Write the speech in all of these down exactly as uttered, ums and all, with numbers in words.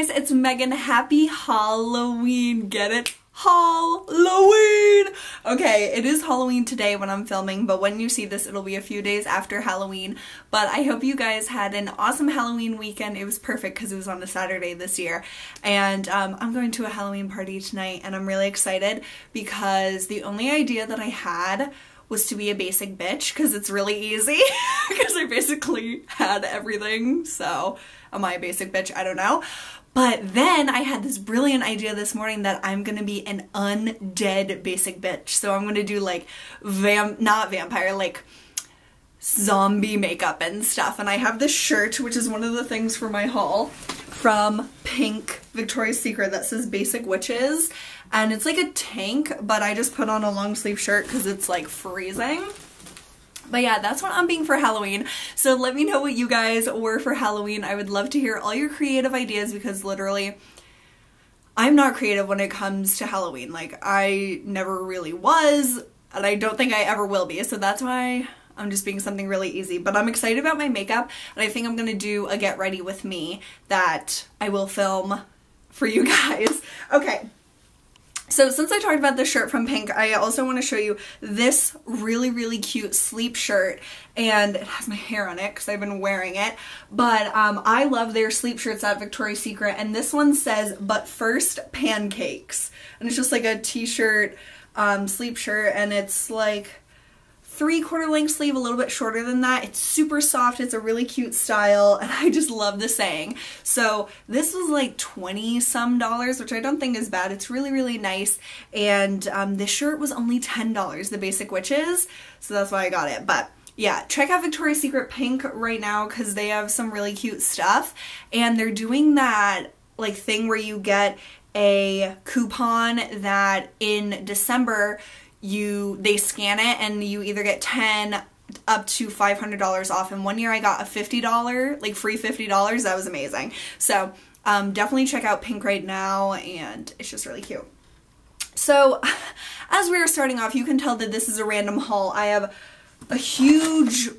guys, it's Megan. Happy Halloween. Get it? Halloween! Okay, it is Halloween today when I'm filming, but when you see this, it'll be a few days after Halloween. But I hope you guys had an awesome Halloween weekend. It was perfect because it was on a Saturday this year. And um, I'm going to a Halloween party tonight, and I'm really excited because the only idea that I had was to be a basic bitch, because it's really easy, because I basically had everything. So, am I a basic bitch? I don't know. But then I had this brilliant idea this morning that I'm gonna be an undead basic bitch. So I'm gonna do like vamp, not vampire, like zombie makeup and stuff. And I have this shirt, which is one of the things for my haul, from Pink Victoria's Secret that says Basic Witches. And it's like a tank, but I just put on a long sleeve shirt because it's like freezing. But yeah, that's what I'm being for Halloween. So let me know what you guys were for Halloween. I would love to hear all your creative ideas because literally I'm not creative when it comes to Halloween. Like, I never really was, and I don't think I ever will be. So that's why I'm just being something really easy. But I'm excited about my makeup, and I think I'm gonna do a get ready with me that I will film for you guys. Okay. So since I talked about this shirt from Pink, I also want to show you this really, really cute sleep shirt, and it has my hair on it because I've been wearing it, but um, I love their sleep shirts at Victoria's Secret, and this one says, "But first, pancakes," and it's just like a t-shirt, um, sleep shirt, and it's like three-quarter length sleeve, a little bit shorter than that. It's super soft. It's a really cute style, and I just love the saying. So this was like twenty some dollars, which I don't think is bad. It's really, really nice, and um, this shirt was only ten dollars, the Basic Witches, so that's why I got it. But yeah, check out Victoria's Secret Pink right now because they have some really cute stuff, and they're doing that like thing where you get a coupon that in December you they scan it and you either get ten up to five hundred dollars off, and one year I got a fifty dollar like free fifty dollars. That was amazing. So um definitely check out Pink right now, and it's just really cute. So as we were starting off, you can tell that this is a random haul. I have a huge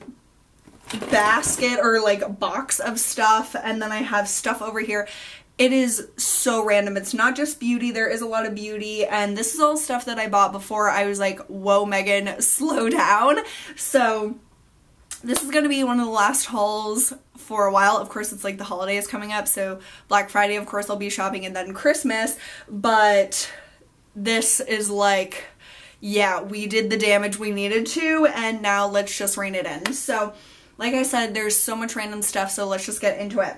basket or like box of stuff, and then I have stuff over here. It is so random. It's not just beauty. There is a lot of beauty, and this is all stuff that I bought before I was like, whoa, Megan, slow down. So this is going to be one of the last hauls for a while. Of course, it's like the holidays coming up, so Black Friday, of course, I'll be shopping, and then Christmas, but this is like, yeah, we did the damage we needed to, and now let's just rein it in. So like I said, there's so much random stuff, so let's just get into it.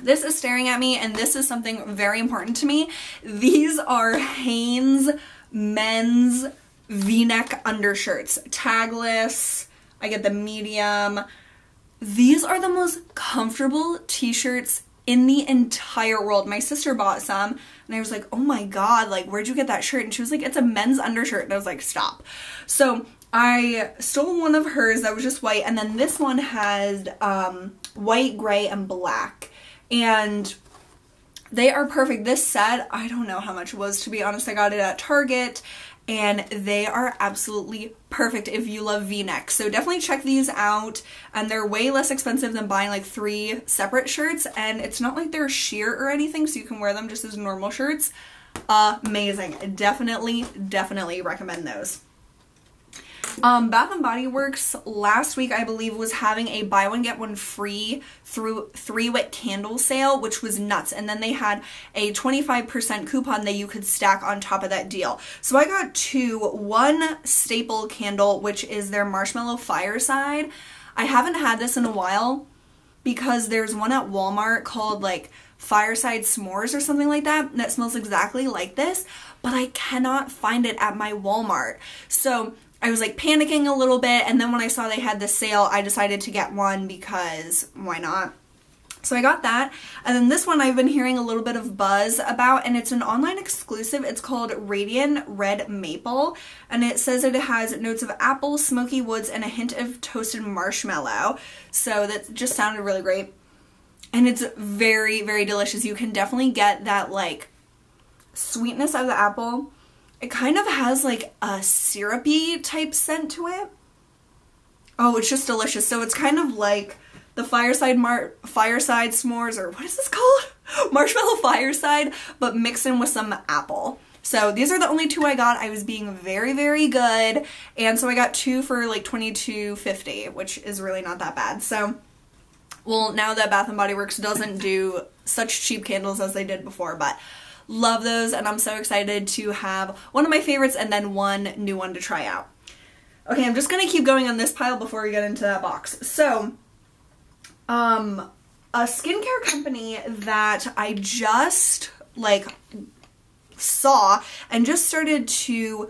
This is staring at me, and this is something very important to me. These are Hanes men's v-neck undershirts. Tagless. I get the medium. These are the most comfortable t-shirts in the entire world. My sister bought some, and I was like, oh my god, like, where'd you get that shirt? And she was like, it's a men's undershirt. And I was like, stop. So I stole one of hers that was just white, and then this one has um, white, gray, and black. And they are perfect. This set, I don't know how much it was, to be honest. I got it at Target, and they are absolutely perfect if you love v-neck. So definitely check these out, and they're way less expensive than buying like three separate shirts, and it's not like they're sheer or anything, so you can wear them just as normal shirts. Amazing. Definitely, definitely recommend those. Um, Bath and Body Works last week, I believe, was having a buy one get one free through three wick candle sale, which was nuts. And then they had a twenty-five percent coupon that you could stack on top of that deal. So I got two, one staple candle, which is their Marshmallow Fireside. I haven't had this in a while because there's one at Walmart called like Fireside S'mores or something like that, and that smells exactly like this, but I cannot find it at my Walmart. So I was like panicking a little bit, and then when I saw they had the sale, I decided to get one because why not? So I got that, and then this one I've been hearing a little bit of buzz about, and it's an online exclusive. It's called Radiant Red Maple, and it says that it has notes of apple, smoky woods, and a hint of toasted marshmallow. So that just sounded really great, and it's very, very delicious. You can definitely get that like sweetness of the apple. It kind of has like a syrupy type scent to it. Oh, it's just delicious. So it's kind of like the Fireside Mar Fireside S'mores, or what is this called? Marshmallow Fireside, but mixed in with some apple. So these are the only two I got. I was being very, very good. And so I got two for like twenty-two fifty, which is really not that bad. So, well, now that Bath and Body Works doesn't do such cheap candles as they did before, but love those. And I'm so excited to have one of my favorites and then one new one to try out. Okay, I'm just gonna keep going on this pile before we get into that box. So, um, a skincare company that I just like saw and just started to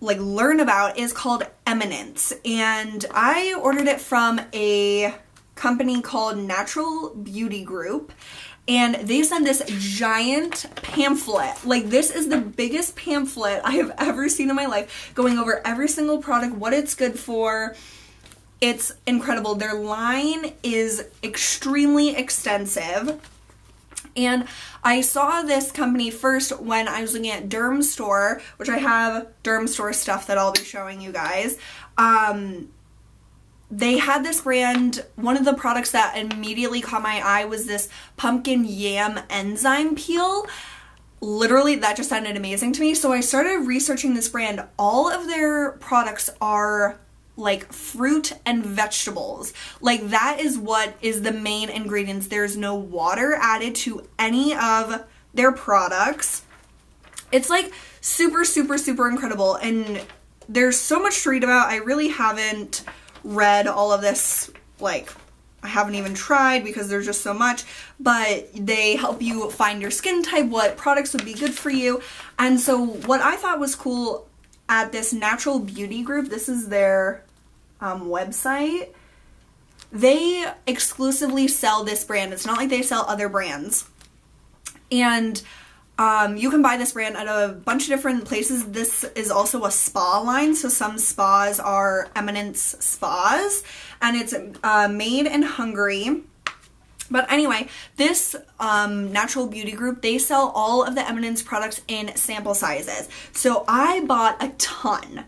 like learn about is called Eminence. And I ordered it from a company called Natural Beauty Group. And they sent this giant pamphlet. Like, this is the biggest pamphlet I have ever seen in my life, going over every single product, what it's good for. It's incredible. Their line is extremely extensive. And I saw this company first when I was looking at Dermstore, which I have Dermstore stuff that I'll be showing you guys. Um, They had this brand, one of the products that immediately caught my eye was this pumpkin yam enzyme peel. Literally, that just sounded amazing to me. So I started researching this brand. All of their products are like fruit and vegetables. Like, that is what is the main ingredients. There's no water added to any of their products. It's like super, super, super incredible. And there's so much to read about. I really haven't read all of this, like, I haven't even tried because there's just so much, but they help you find your skin type, what products would be good for you. And so what I thought was cool at this Natural Beauty Group, this is their um, website, they exclusively sell this brand. It's not like they sell other brands. And Um, you can buy this brand at a bunch of different places. This is also a spa line, so some spas are Eminence spas, and it's uh, made in Hungary. But anyway, this um, Natural Beauty Group, they sell all of the Eminence products in sample sizes. So I bought a ton.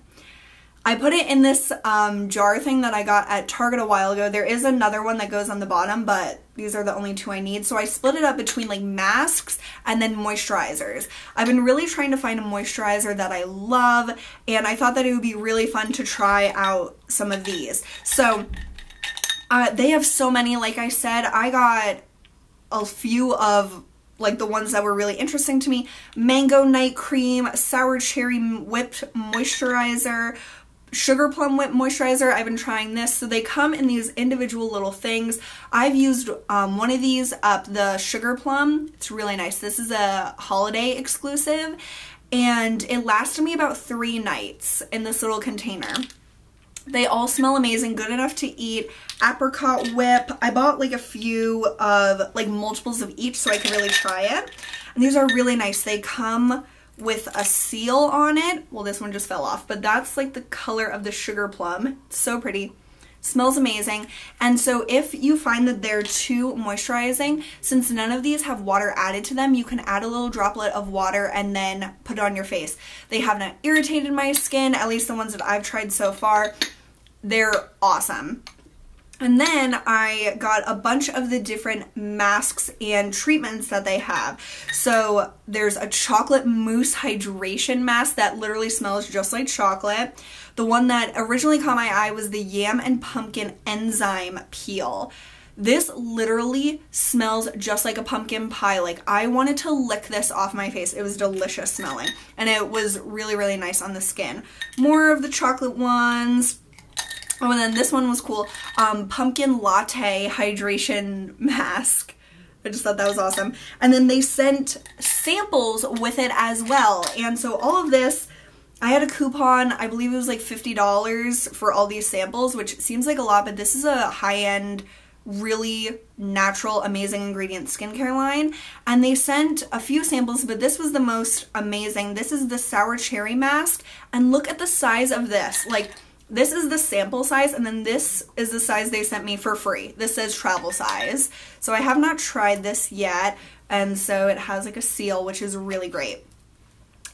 I put it in this um, jar thing that I got at Target a while ago. There is another one that goes on the bottom, but these are the only two I need. So I split it up between like masks and then moisturizers. I've been really trying to find a moisturizer that I love, and I thought that it would be really fun to try out some of these. So uh, they have so many. Like I said, I got a few of like the ones that were really interesting to me. Mango night cream, sour cherry whipped moisturizer, sugar plum whip moisturizer. I've been trying this. So they come in these individual little things. I've used um, one of these up, the sugar plum. It's really nice. This is a holiday exclusive, and it lasted me about three nights in this little container. They all smell amazing, good enough to eat. Apricot whip. I bought like a few of like multiples of each so I could really try it. And these are really nice. They come with a seal on it. Well, this one just fell off, but that's like the color of the sugar plum. It's so pretty. Smells amazing. And so if you find that they're too moisturizing, since none of these have water added to them, you can add a little droplet of water and then put it on your face. They have not irritated my skin, at least the ones that I've tried so far. They're awesome. And then I got a bunch of the different masks and treatments that they have. So there's a chocolate mousse hydration mask that literally smells just like chocolate. The one that originally caught my eye was the yam and pumpkin enzyme peel. This literally smells just like a pumpkin pie. Like, I wanted to lick this off my face. It was delicious smelling, and it was really, really nice on the skin. More of the chocolate ones. Oh, and then this one was cool. Um, pumpkin latte hydration mask. I just thought that was awesome. And then they sent samples with it as well. And so all of this, I had a coupon. I believe it was like fifty dollars for all these samples, which seems like a lot, but this is a high-end, really natural, amazing ingredient skincare line. And they sent a few samples, but this was the most amazing. This is the sour cherry mask. And look at the size of this. Like, this is the sample size, and then this is the size they sent me for free. This says travel size. So I have not tried this yet, and so it has like a seal, which is really great.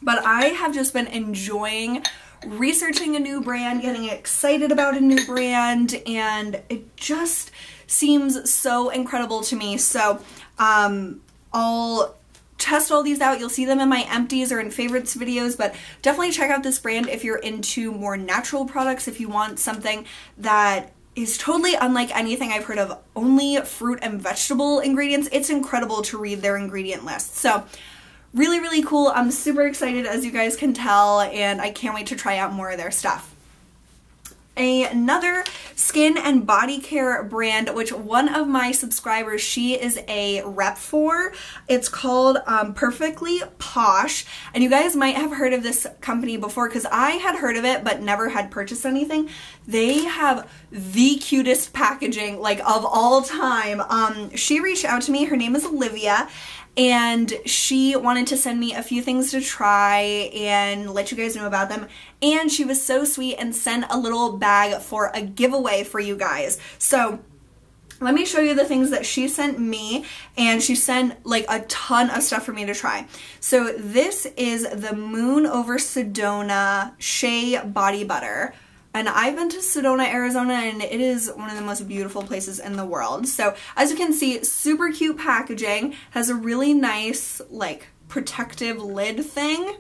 But I have just been enjoying researching a new brand, getting excited about a new brand, and it just seems so incredible to me. So um, I'll test all these out. You'll see them in my empties or in favorites videos, but definitely check out this brand if you're into more natural products, if you want something that is totally unlike anything I've heard of, only fruit and vegetable ingredients. It's incredible to read their ingredient list. So really, really cool. I'm super excited, as you guys can tell, and I can't wait to try out more of their stuff. Another skin and body care brand, which one of my subscribers, she is a rep for, it's called um, Perfectly Posh, and you guys might have heard of this company before because I had heard of it but never had purchased anything. They have the cutest packaging, like, of all time. Um, she reached out to me, her name is Olivia, and she wanted to send me a few things to try and let you guys know about them, and she was so sweet and sent a little bag for a giveaway for you guys. So let me show you the things that she sent me, and she sent like a ton of stuff for me to try. So this is the Moon Over Sedona Shea Body Butter, and I've been to Sedona, Arizona, and it is one of the most beautiful places in the world. So as you can see, super cute packaging, has a really nice like protective lid thing,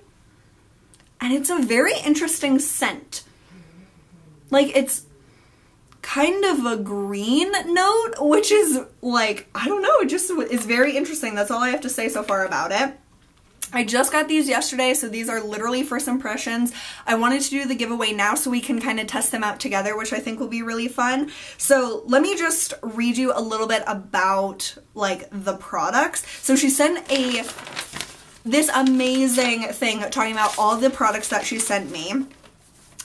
and it's a very interesting scent. Like, it's kind of a green note, which is like, I don't know, it just is very interesting. That's all I have to say so far about it. I just got these yesterday, so these are literally first impressions. I wanted to do the giveaway now so we can kind of test them out together, which I think will be really fun. So let me just read you a little bit about like the products. So she sent a this amazing thing talking about all the products that she sent me.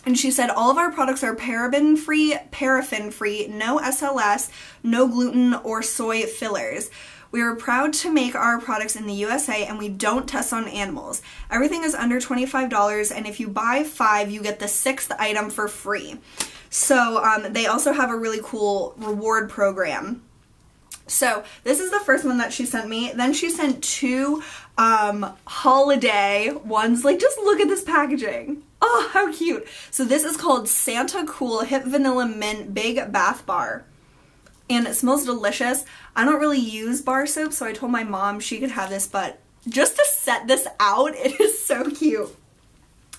And she said, all of our products are paraben-free, paraffin-free, no S L S, no gluten or soy fillers. We are proud to make our products in the U S A, and we don't test on animals. Everything is under twenty-five dollars, and if you buy five, you get the sixth item for free. So um, they also have a really cool reward program. So this is the first one that she sent me. Then she sent two um, holiday ones. Like, just look at this packaging. Oh, how cute. So this is called Santa Cool Hip Vanilla Mint Big Bath Bar, and it smells delicious. I don't really use bar soap, so I told my mom she could have this, but just to set this out, it is so cute.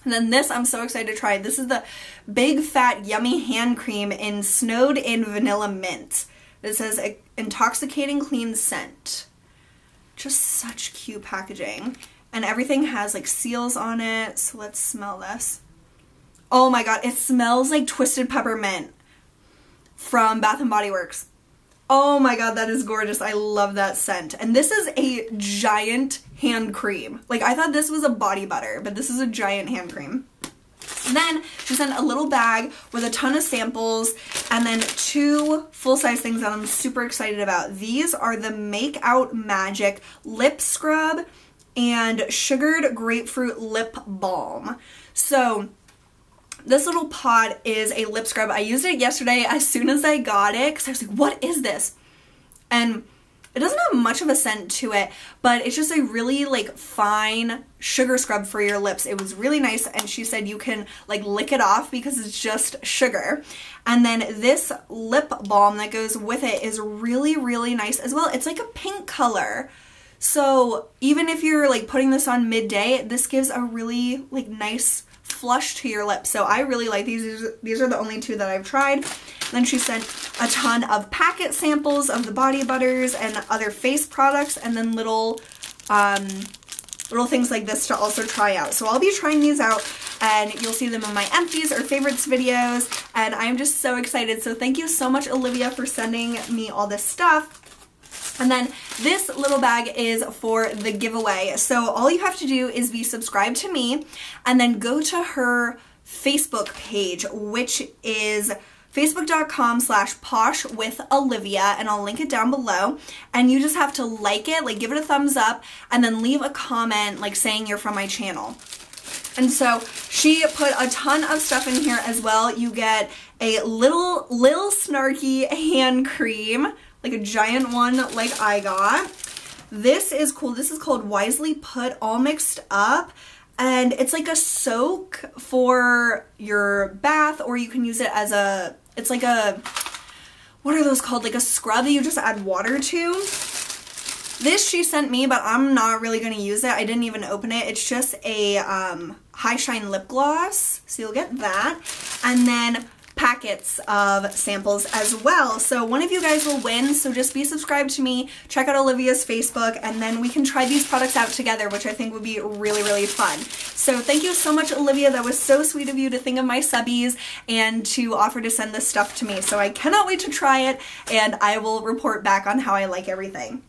And then this, I'm so excited to try. This is the Big Fat Yummy Hand Cream in Snowed in Vanilla Mint. It says intoxicating clean scent. Just such cute packaging. And everything has like seals on it, so let's smell this. Oh my god, it smells like Twisted Peppermint from Bath and Body Works. Oh my god, that is gorgeous. I love that scent. And this is a giant hand cream. Like, I thought this was a body butter, but this is a giant hand cream. And then she sent a little bag with a ton of samples, and then two full-size things that I'm super excited about. These are the Make Out Magic Lip Scrub and Sugared Grapefruit Lip Balm. So this little pod is a lip scrub. I used it yesterday as soon as I got it because I was like, what is this? And it doesn't have much of a scent to it, but it's just a really like fine sugar scrub for your lips. It was really nice, and she said you can like lick it off because it's just sugar. And then this lip balm that goes with it is really, really nice as well. It's like a pink color. So even if you're like putting this on midday, this gives a really like nice flush to your lips. So I really like these. These are the only two that I've tried. Then she sent a ton of packet samples of the body butters and other face products, and then little um, little things like this to also try out. So I'll be trying these out, and you'll see them in my empties or favorites videos, and I'm just so excited. So thank you so much, Olivia, for sending me all this stuff. And then this little bag is for the giveaway. So all you have to do is be subscribed to me and then go to her Facebook page, which is facebook.com slash posh with Olivia, and I'll link it down below. And you just have to like it, like give it a thumbs up, and then leave a comment like saying you're from my channel. And so she put a ton of stuff in here as well. You get a little, little snarky hand cream, like a giant one like I got. This is cool. This is called Wisely Put All Mixed Up, and it's like a soak for your bath, or you can use it as a, it's like a, what are those called? Like a scrub that you just add water to. This she sent me, but I'm not really going to use it. I didn't even open it. It's just a um, high shine lip gloss, so you'll get that. And then packets of samples as well. So one of you guys will win, so just be subscribed to me, check out Olivia's Facebook, and then we can try these products out together, which I think would be really, really fun. So thank you so much, Olivia. That was so sweet of you to think of my subbies and to offer to send this stuff to me. So I cannot wait to try it, and I will report back on how I like everything.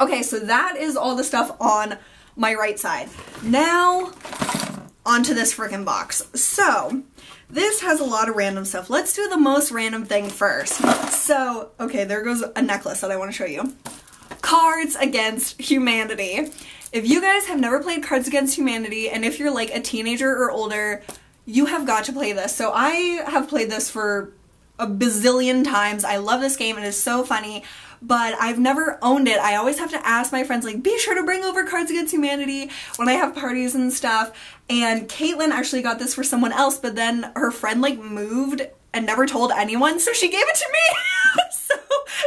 Okay, so that is all the stuff on my right side. Now, onto this freaking box. So this has a lot of random stuff. Let's do the most random thing first. So, okay, there goes a necklace that I want to show you. Cards Against Humanity. If you guys have never played Cards Against Humanity, and if you're like a teenager or older, you have got to play this. So I have played this for a bazillion times. I love this game. It is so funny, but I've never owned it. I always have to ask my friends, like, be sure to bring over Cards Against Humanity when I have parties and stuff. And Caitlin actually got this for someone else, but then her friend, like, moved and never told anyone, so she gave it to me. So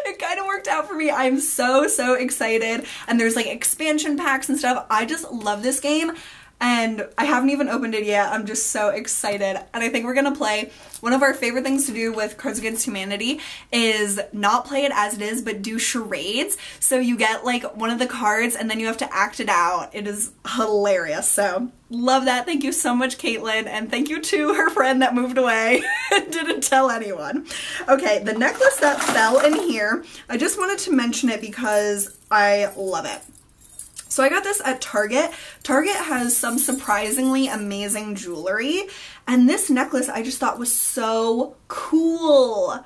it kind of worked out for me. I'm so, so excited. And there's, like, expansion packs and stuff. I just love this game, and I haven't even opened it yet. I'm just so excited, and I think we're gonna play. One of our favorite things to do with Cards Against Humanity is not play it as it is, but do charades. So you get like one of the cards and then you have to act it out. It is hilarious, so love that. Thank you so much, Caitlin, and thank you to her friend that moved away and didn't tell anyone. Okay, the necklace that fell in here, I just wanted to mention it because I love it. So I got this at Target. Target has some surprisingly amazing jewelry, and this necklace I just thought was so cool.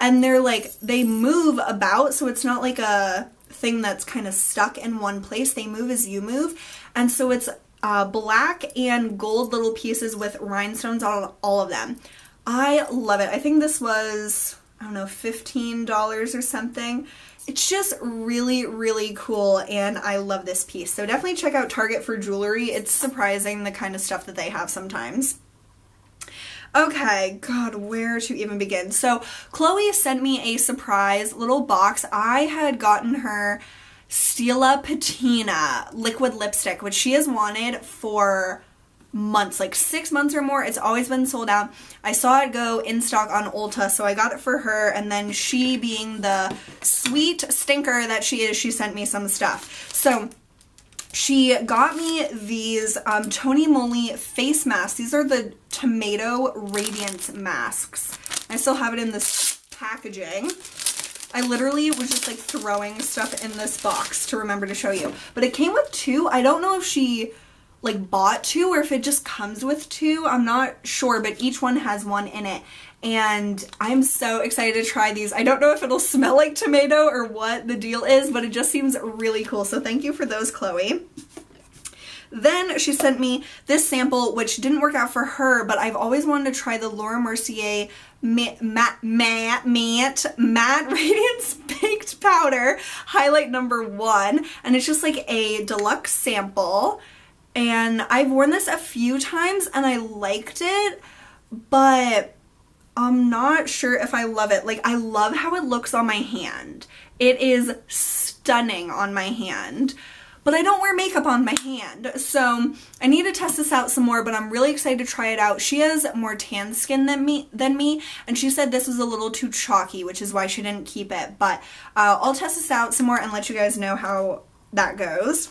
And they're like, they move about, so it's not like a thing that's kind of stuck in one place. They move as you move. And so it's uh, black and gold little pieces with rhinestones on all of them. I love it. I think this was, I don't know, fifteen dollars or something. It's just really, really cool, and I love this piece. So definitely check out Target for jewelry. It's surprising the kind of stuff that they have sometimes. Okay, God, where to even begin? So Chloe sent me a surprise little box. I had gotten her Stila Patina liquid lipstick, which she has wanted for months, like six months or more. It's always been sold out. I saw it go in stock on Ulta, so I got it for her, and then she, being the sweet stinker that she is, she sent me some stuff. So she got me these um, Tony Moly face masks. These are the Tomato Radiance masks. I still have it in this packaging. I literally was just like throwing stuff in this box to remember to show you. But it came with two. I don't know if she like bought two or if it just comes with two. I'm not sure, but each one has one in it, and I'm so excited to try these. I don't know if it'll smell like tomato or what the deal is, but it just seems really cool, so thank you for those, Chloe. Then she sent me this sample, which didn't work out for her, but I've always wanted to try the Laura Mercier matte, matte, matte, matte Radiance Baked Powder Highlight Number One, and it's just like a deluxe sample. And I've worn this a few times and I liked it, but I'm not sure if I love it. Like, I love how it looks on my hand. It is stunning on my hand, but I don't wear makeup on my hand. So I need to test this out some more, but I'm really excited to try it out. She has more tan skin than me, than me, and she said this was a little too chalky, which is why she didn't keep it. But uh, I'll test this out some more and let you guys know how that goes.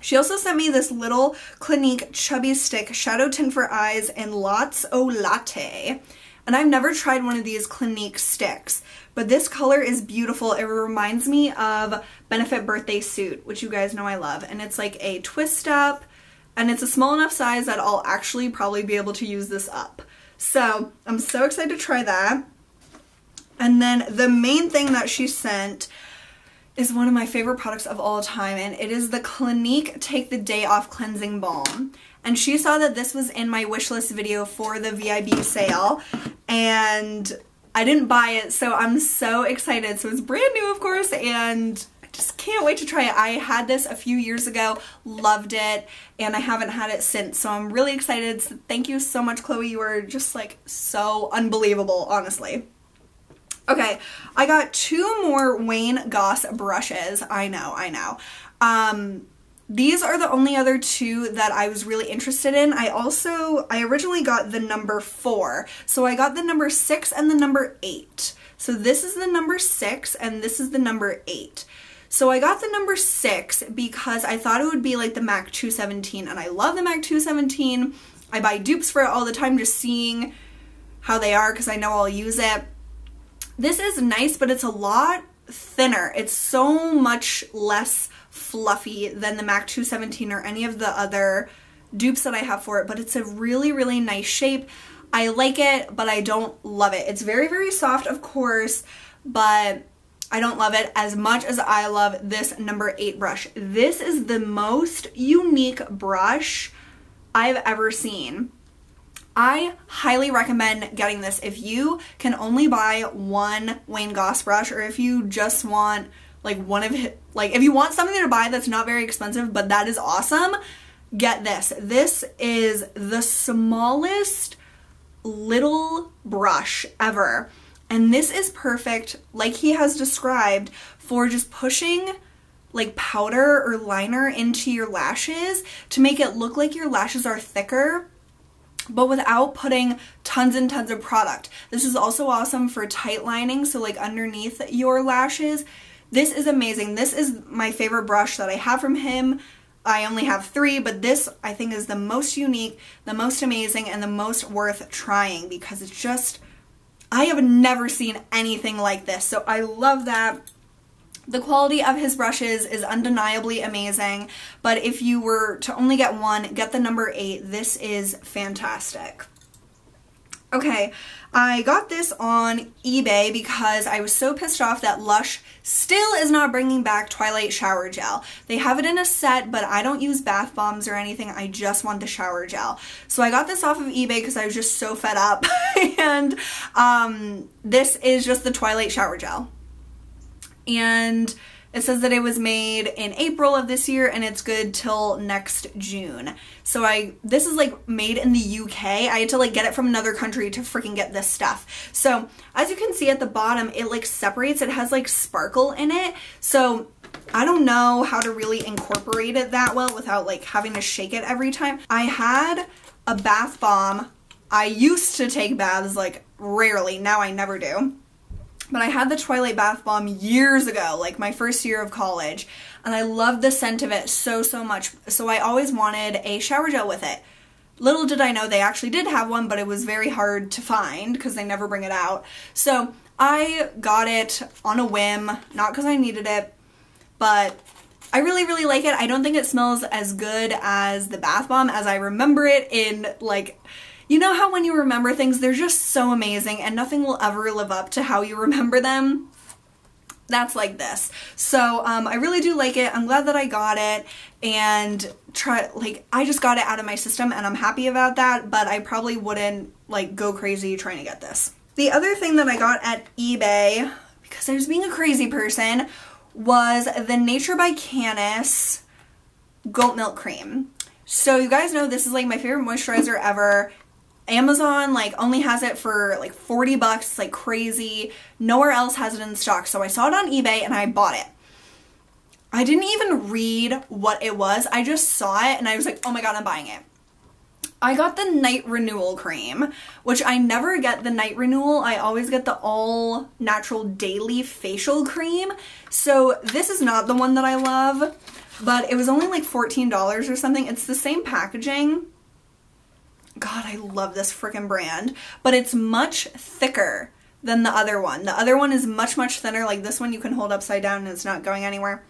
She also sent me this little Clinique Chubby Stick Shadow Tint for Eyes and Lots O Latte. And I've never tried one of these Clinique sticks, but this color is beautiful. It reminds me of Benefit Birthday Suit, which you guys know I love. And it's like a twist up, and it's a small enough size that I'll actually probably be able to use this up. So I'm so excited to try that. And then the main thing that she sent is one of my favorite products of all time, and it is the Clinique Take the Day Off Cleansing Balm. And she saw that this was in my wishlist video for the V I B sale, and I didn't buy it, so I'm so excited. So it's brand new, of course, and I just can't wait to try it. I had this a few years ago, loved it, and I haven't had it since, so I'm really excited. So thank you so much, Chloe. You are just like so unbelievable, honestly. Okay, I got two more Wayne Goss brushes. I know, I know. Um, these are the only other two that I was really interested in. I also, I originally got the number four. So I got the number six and the number eight. So this is the number six and this is the number eight. So I got the number six because I thought it would be like the MAC two seventeen, and I love the MAC two seventeen. I buy dupes for it all the time, just seeing how they are because I know I'll use it. This is nice, but it's a lot thinner. It's so much less fluffy than the MAC two seventeen or any of the other dupes that I have for it, but it's a really, really nice shape. I like it, but I don't love it. It's very, very soft, of course, but I don't love it as much as I love this number eight brush. This is the most unique brush I've ever seen. I highly recommend getting this if you can only buy one Wayne Goss brush, or if you just want like one of it, like if you want something to buy that's not very expensive but that is awesome, get this. This is the smallest little brush ever. And this is perfect, like he has described, for just pushing like powder or liner into your lashes to make it look like your lashes are thicker, but without putting tons and tons of product. This is also awesome for tight lining, so like underneath your lashes. This is amazing. This is my favorite brush that I have from him. I only have three, but this I think is the most unique, the most amazing, and the most worth trying because it's just, I have never seen anything like this, so I love that. The quality of his brushes is undeniably amazing, but if you were to only get one, get the number eight. This is fantastic. Okay, I got this on eBay because I was so pissed off that Lush still is not bringing back Twilight Shower Gel. They have it in a set, but I don't use bath bombs or anything. I just want the shower gel. So I got this off of eBay because I was just so fed up. And um, this is just the Twilight Shower Gel. And it says that it was made in April of this year and it's good till next June. So I, this is like made in the U K. I had to like get it from another country to freaking get this stuff. So as you can see at the bottom, it like separates, it has like sparkle in it. So I don't know how to really incorporate it that well without like having to shake it every time. I had a bath bomb. I used to take baths like rarely, now I never do. But I had the Twilight bath bomb years ago, like my first year of college, and I loved the scent of it so, so much. So I always wanted a shower gel with it. Little did I know they actually did have one, but it was very hard to find because they never bring it out. So I got it on a whim, not because I needed it, but I really, really like it. I don't think it smells as good as the bath bomb as I remember it in like... You know how when you remember things, they're just so amazing and nothing will ever live up to how you remember them? That's like this. So um, I really do like it. I'm glad that I got it and try, like I just got it out of my system and I'm happy about that, but I probably wouldn't like go crazy trying to get this. The other thing that I got at eBay, because I was being a crazy person, was the Nature by Canus Goat Milk Cream. So you guys know this is like my favorite moisturizer ever. Amazon like only has it for like forty bucks, it's like crazy. Nowhere else has it in stock. So I saw it on eBay and I bought it. I didn't even read what it was. I just saw it and I was like, oh my God, I'm buying it. I got the Night Renewal Cream, which I never get the Night Renewal. I always get the All Natural Daily Facial Cream. So this is not the one that I love, but it was only like fourteen dollars or something. It's the same packaging. God, I love this freaking brand, but it's much thicker than the other one. The other one is much, much thinner. Like this one you can hold upside down and it's not going anywhere.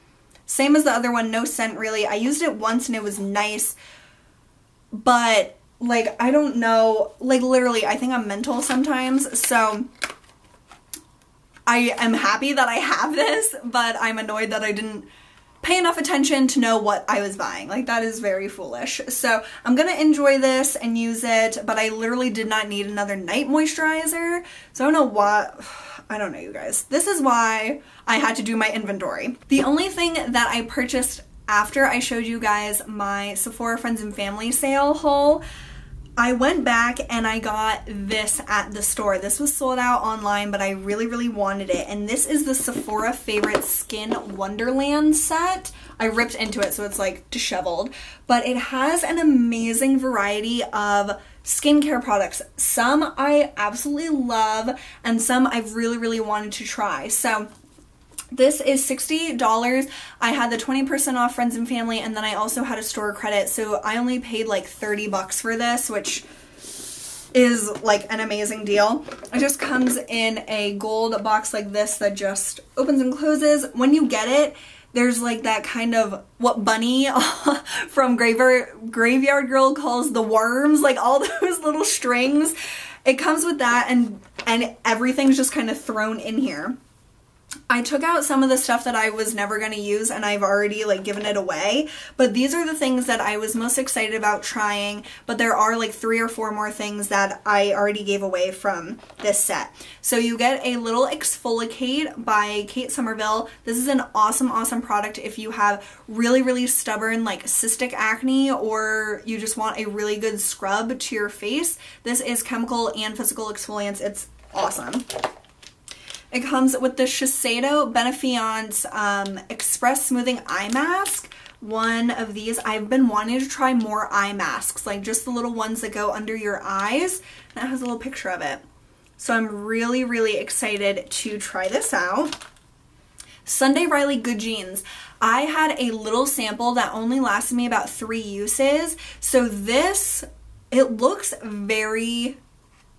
Same as the other one, no scent really. I used it once and it was nice, but like, I don't know, like literally I think I'm mental sometimes. So I am happy that I have this, but I'm annoyed that I didn't pay enough attention to know what I was buying. Like that is very foolish. So I'm gonna enjoy this and use it, but I literally did not need another night moisturizer. So I don't know what, I don't know you guys. This is why I had to do my inventory. The only thing that I purchased after I showed you guys my Sephora Friends and Family sale haul, I went back and I got this at the store. This was sold out online, but I really, really wanted it. And this is the Sephora Favorite Skin Wonderland set. I ripped into it, so it's like disheveled. But it has an amazing variety of skincare products. Some I absolutely love, and some I really, really wanted to try. So this is sixty dollars. I had the twenty percent off friends and family, and then I also had a store credit, so I only paid like thirty bucks for this, which is like an amazing deal. It just comes in a gold box like this that just opens and closes. When you get it, there's like that kind of what Bunny from Graveyard Girl calls the worms, like all those little strings. It comes with that, and, and everything's just kind of thrown in here. I took out some of the stuff that I was never going to use, and I've already like given it away, but these are the things that I was most excited about trying, but there are like three or four more things that I already gave away from this set. So you get a little exfoliate by Kate Somerville. This is an awesome, awesome product if you have really, really stubborn like cystic acne, or you just want a really good scrub to your face. This is chemical and physical exfoliants. It's awesome. It comes with the Shiseido Benefiance um, Express Smoothing Eye Mask. One of these. I've been wanting to try more eye masks, like just the little ones that go under your eyes. And it has a little picture of it. So I'm really, really excited to try this out. Sunday Riley Good Jeans. I had a little sample that only lasted me about three uses. So this, it looks very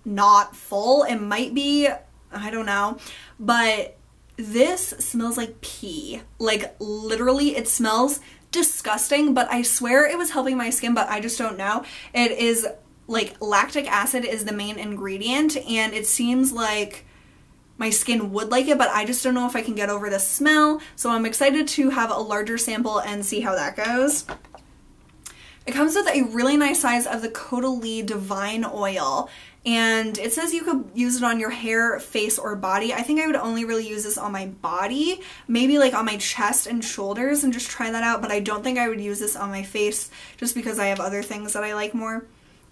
not full. It might be, I don't know, but this smells like pee. Like literally it smells disgusting, but I swear it was helping my skin, but I just don't know. It is like lactic acid is the main ingredient, and it seems like my skin would like it, but I just don't know if I can get over the smell. So I'm excited to have a larger sample and see how that goes. It comes with a really nice size of the Caudalie Divine Oil. And it says you could use it on your hair, face, or body. I think I would only really use this on my body, maybe like on my chest and shoulders, and just try that out. But I don't think I would use this on my face just because I have other things that I like more.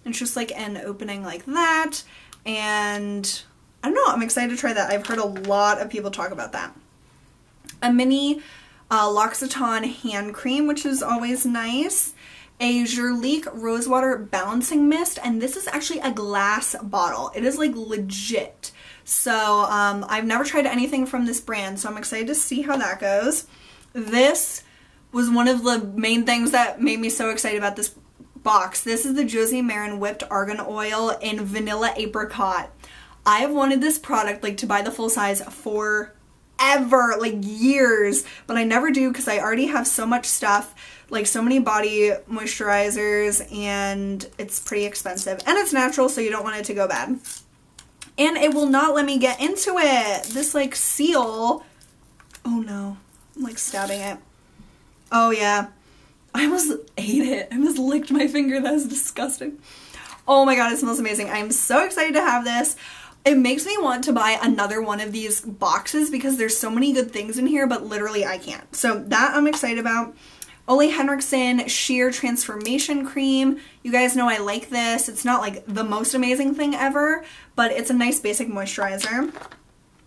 It's just like an opening like that. And I don't know, I'm excited to try that. I've heard a lot of people talk about that. A mini uh, L'Occitane hand cream, which is always nice. A Jurlique Rosewater Balancing Mist, and this is actually a glass bottle. It is like legit. So um, I've never tried anything from this brand, so I'm excited to see how that goes. This was one of the main things that made me so excited about this box. This is the Josie Maran Whipped Argan Oil in Vanilla Apricot. I have wanted this product, like to buy the full size, for ever, like years, but I never do because I already have so much stuff, like so many body moisturizers, and it's pretty expensive, and it's natural, so you don't want it to go bad. And it will not let me get into it. This like seal, oh no, I'm like stabbing it. Oh yeah, I almost ate it. I almost licked my finger. That is disgusting. Oh my god, it smells amazing. I'm so excited to have this. It makes me want to buy another one of these boxes because there's so many good things in here, but literally I can't. So that I'm excited about. Ole Henriksen Sheer Transformation Cream. You guys know I like this. It's not like the most amazing thing ever, but it's a nice basic moisturizer.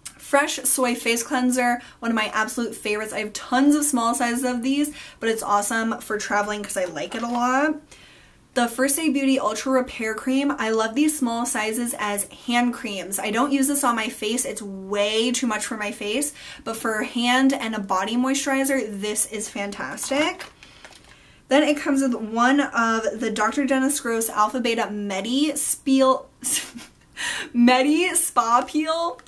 Fresh Soy Face Cleanser, one of my absolute favorites. I have tons of small sizes of these, but it's awesome for traveling because I like it a lot. The First Aid Beauty Ultra Repair Cream. I love these small sizes as hand creams. I don't use this on my face. It's way too much for my face, but for hand and a body moisturizer, this is fantastic. Then it comes with one of the Doctor Dennis Gross Alpha Beta Medi Peel, Medi Spa Peel.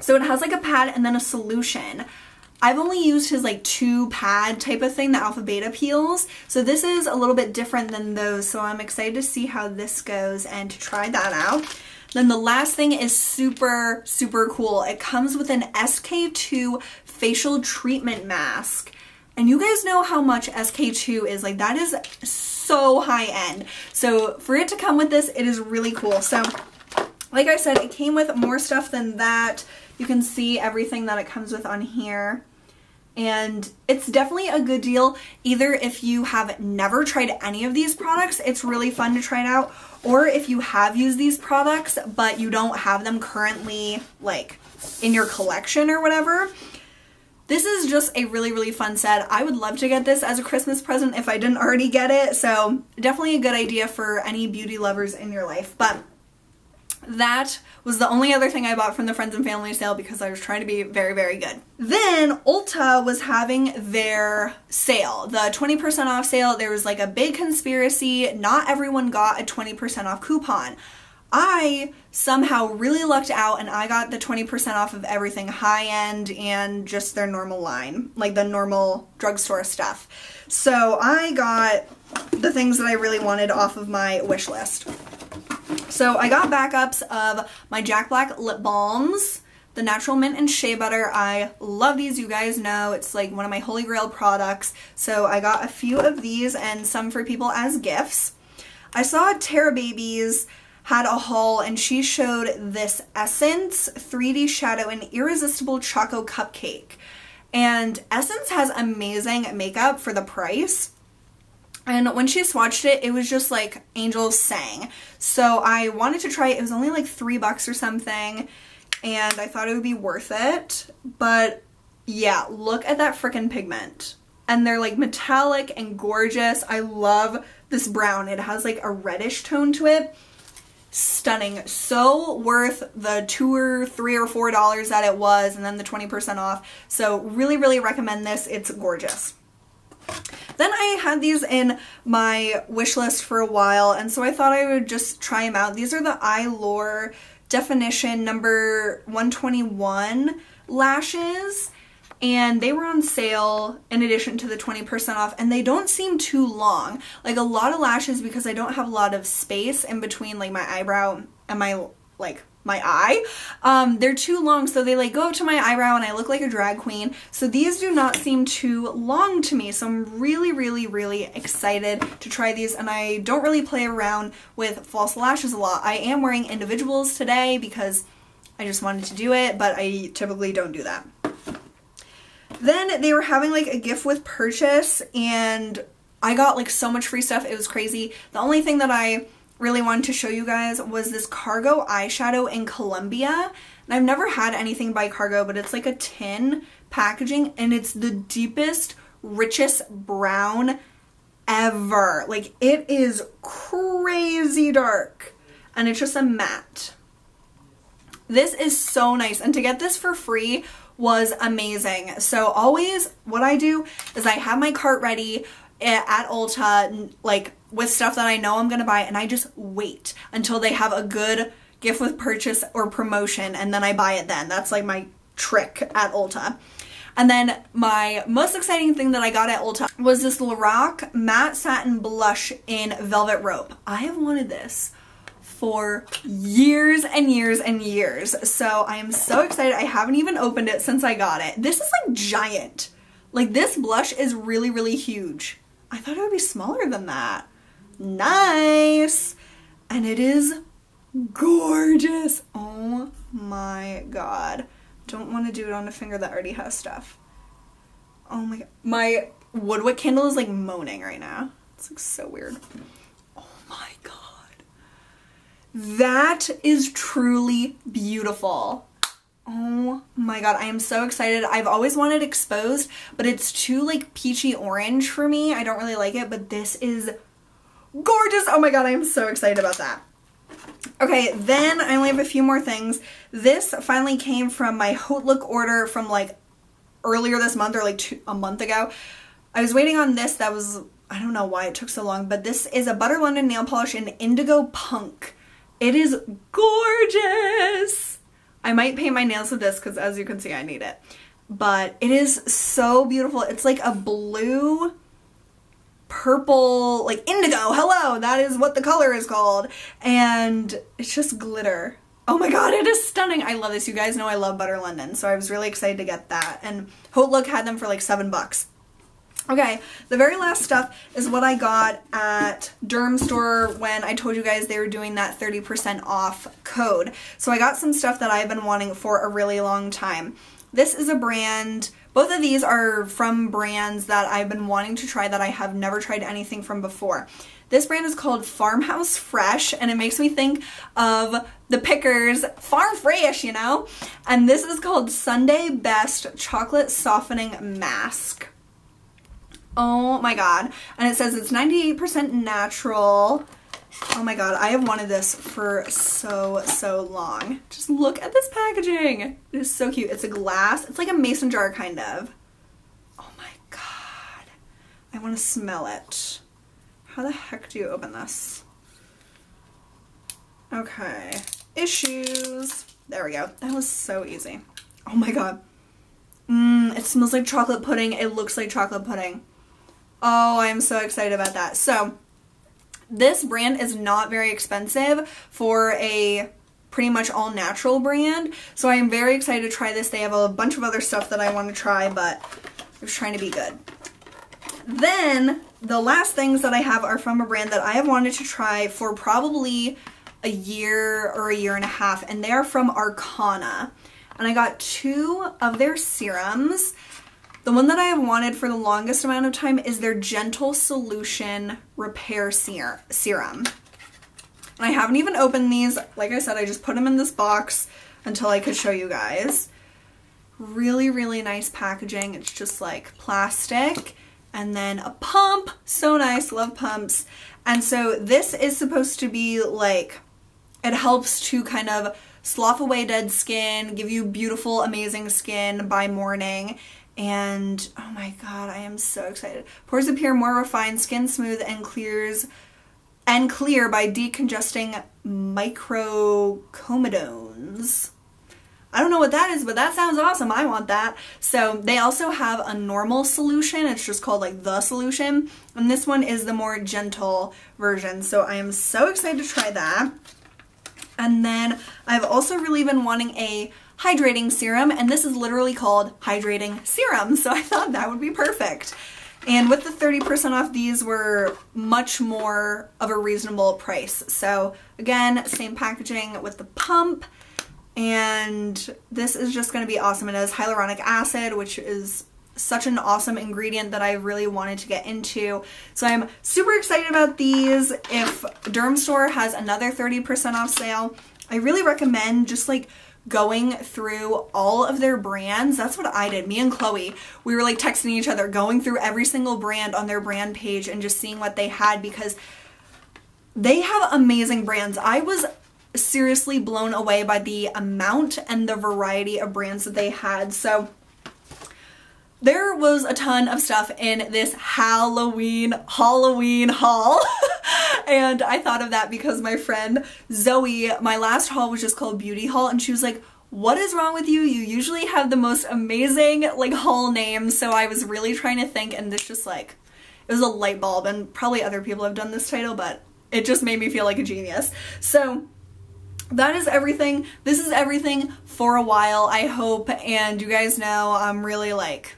So it has like a pad and then a solution. I've only used his like two pad type of thing, the Alpha Beta peels. So this is a little bit different than those. So I'm excited to see how this goes and to try that out. Then the last thing is super, super cool. It comes with an S K two facial treatment mask. And you guys know how much S K two is. Like that is so high end. So for it to come with this, it is really cool. So like I said, it came with more stuff than that. You can see everything that it comes with on here. And it's definitely a good deal. Either if you have never tried any of these products, it's really fun to try it out, or if you have used these products but you don't have them currently like in your collection or whatever. This is just a really, really fun set. I would love to get this as a Christmas present if I didn't already get it. So definitely a good idea for any beauty lovers in your life. But that was the only other thing I bought from the Friends and Family sale because I was trying to be very, very good. Then Ulta was having their sale, the twenty percent off sale. There was like a big conspiracy. Not everyone got a twenty percent off coupon. I somehow really lucked out and I got the twenty percent off of everything high-end and just their normal line, like the normal drugstore stuff. So I got the things that I really wanted off of my wish list. So I got backups of my Jack Black lip balms, the Natural Mint and Shea Butter. I love these, you guys know. It's like one of my holy grail products. So I got a few of these and some for people as gifts. I saw Tara Baby's had a haul and she showed this Essence three D Shadow and Irresistible Choco Cupcake. And Essence has amazing makeup for the price. And when she swatched it, it was just like angels sang. So I wanted to try it. It was only like three bucks or something. And I thought it would be worth it. But yeah, look at that freaking pigment. And they're like metallic and gorgeous. I love this brown. It has like a reddish tone to it. Stunning. So worth the two or three or four dollars that it was, and then the twenty percent off. So really, really recommend this. It's gorgeous. Then I had these in my wish list for a while, and so I thought I would just try them out. These are the Eye Lore Definition number one twenty-one lashes, and they were on sale in addition to the twenty percent off, and they don't seem too long. Like a lot of lashes, because I don't have a lot of space in between like my eyebrow and my like my eye. Um, they're too long, so they like go up to my eyebrow and I look like a drag queen. So these do not seem too long to me. So I'm really, really, really excited to try these, and I don't really play around with false lashes a lot. I am wearing individuals today because I just wanted to do it, but I typically don't do that. Then they were having like a gift with purchase, and I got like so much free stuff. It was crazy. The only thing that I really wanted to show you guys was this Cargo eyeshadow in Colombia. And I've never had anything by Cargo, but it's like a tin packaging, and it's the deepest, richest brown ever. Like it is crazy dark, and it's just a matte. This is so nice, and to get this for free was amazing. So always what I do is I have my cart ready at Ulta, like with stuff that I know I'm gonna buy, and I just wait until they have a good gift with purchase or promotion, and then I buy it then. That's like my trick at Ulta. And then my most exciting thing that I got at Ulta was this Lorac matte satin blush in Velvet Rope. I have wanted this for years and years and years. So I am so excited. I haven't even opened it since I got it. This is like giant. Like this blush is really, really huge. I thought it would be smaller than that. Nice. And it is gorgeous. Oh my God. Don't want to do it on a finger that already has stuff. Oh my God. My wood wick candle is like moaning right now. It's like so weird. Oh my God. That is truly beautiful. Oh my God, I am so excited. I've always wanted exposed, but it's too like peachy orange for me. I don't really like it, but this is gorgeous. Oh my God, I am so excited about that. Okay, then I only have a few more things. This finally came from my Hautelook order from like earlier this month or like two, a month ago. I was waiting on this. That was, I don't know why it took so long, but this is a Butter London nail polish in Indigo Punk. It is gorgeous. I might paint my nails with this because as you can see, I need it. But it is so beautiful. It's like a blue, purple, like indigo. Hello, that is what the color is called. And it's just glitter. Oh my God, it is stunning. I love this. You guys know I love Butter London. So I was really excited to get that. And Hautelook had them for like seven bucks. Okay, the very last stuff is what I got at Dermstore when I told you guys they were doing that thirty percent off code. So I got some stuff that I've been wanting for a really long time. This is a brand Both of these are from brands that I've been wanting to try that I have never tried anything from before. This brand is called Farmhouse Fresh, and it makes me think of the Pickers Farm Fresh, you know? And this is called Sunday Best Chocolate Softening Mask. Oh my god. And it says it's ninety-eight percent natural. Oh my god, I have wanted this for so, so long. Just look at this packaging. It is so cute. It's a glass. It's like a mason jar, kind of. Oh my god. I want to smell it. How the heck do you open this? Okay. Issues. There we go. That was so easy. Oh my god. Mmm, it smells like chocolate pudding. It looks like chocolate pudding. Oh, I am so excited about that. So, this brand is not very expensive for a pretty much all natural brand, so I am very excited to try this. They have a bunch of other stuff that I want to try, but I'm just trying to be good. Then the last things that I have are from a brand that I have wanted to try for probably a year or a year and a half, and they are from Arcana. And I got two of their serums. The one that I have wanted for the longest amount of time is their Gentle Solution Repair Serum. And I haven't even opened these. Like I said, I just put them in this box until I could show you guys. Really, really nice packaging. It's just like plastic and then a pump. So nice. Love pumps. And so this is supposed to be like, it helps to kind of slough away dead skin, give you beautiful, amazing skin by morning. And oh my god, I am so excited. Pores appear more refined, skin smooth, and clears and clear by decongesting microcomedones. I don't know what that is, but that sounds awesome. I want that. So they also have a normal solution. It's just called like the solution. And this one is the more gentle version. So I am so excited to try that. And then I've also really been wanting a hydrating serum, and this is literally called hydrating serum, so I thought that would be perfect. And with the thirty percent off, these were much more of a reasonable price. So again, same packaging with the pump, and this is just going to be awesome. It has hyaluronic acid, which is such an awesome ingredient that I really wanted to get into. So I'm super excited about these. If Dermstore has another thirty percent off sale, I really recommend just like going through all of their brands. That's what I did. Me and Chloe, we were like texting each other, going through every single brand on their brand page and just seeing what they had, because they have amazing brands. I was seriously blown away by the amount and the variety of brands that they had. So there was a ton of stuff in this Halloween, Halloween haul. And I thought of that because my friend Zoe, my last haul was just called Beauty Haul, and she was like, what is wrong with you? You usually have the most amazing like haul names. So I was really trying to think, and this just like, it was a light bulb, and probably other people have done this title, but it just made me feel like a genius. So that is everything. This is everything for a while, I hope. And you guys know I'm really like,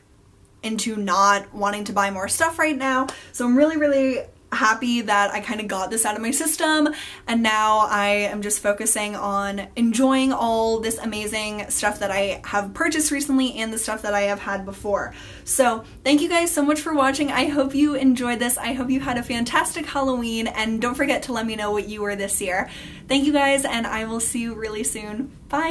into not wanting to buy more stuff right now. So I'm really, really happy that I kind of got this out of my system, and now I am just focusing on enjoying all this amazing stuff that I have purchased recently and the stuff that I have had before. So thank you guys so much for watching. I hope you enjoyed this. I hope you had a fantastic Halloween, and don't forget to let me know what you were this year. Thank you guys, and I will see you really soon. Bye!